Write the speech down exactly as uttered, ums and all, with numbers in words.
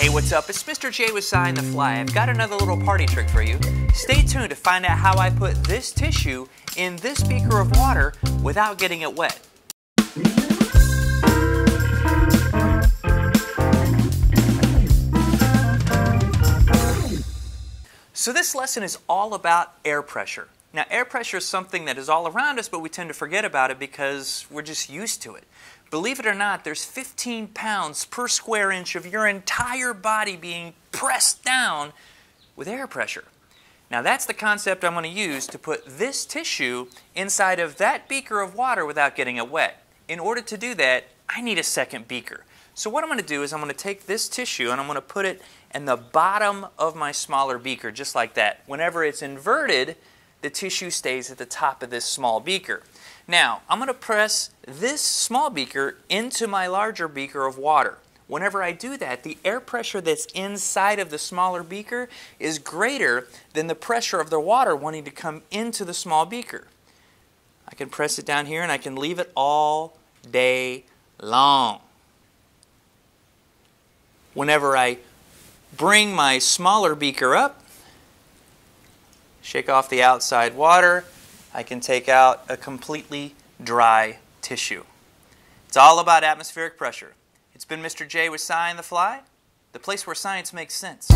Hey, what's up? It's Mister J with SciOnTheFly. I've got another little party trick for you. Stay tuned to find out how I put this tissue in this beaker of water without getting it wet. So this lesson is all about air pressure. Now, air pressure is something that is all around us, but we tend to forget about it because we're just used to it. Believe it or not, there's fifteen pounds per square inch of your entire body being pressed down with air pressure. Now, that's the concept I'm going to use to put this tissue inside of that beaker of water without getting it wet. In order to do that, I need a second beaker. So what I'm going to do is I'm going to take this tissue and I'm going to put it in the bottom of my smaller beaker, just like that. Whenever it's inverted, the tissue stays at the top of this small beaker. Now, I'm going to press this small beaker into my larger beaker of water. Whenever I do that, the air pressure that's inside of the smaller beaker is greater than the pressure of the water wanting to come into the small beaker. I can press it down here and I can leave it all day long. Whenever I bring my smaller beaker up, shake off the outside water, I can take out a completely dry tissue. It's all about atmospheric pressure. It's been Mister J with SciOnTheFly, the place where science makes sense.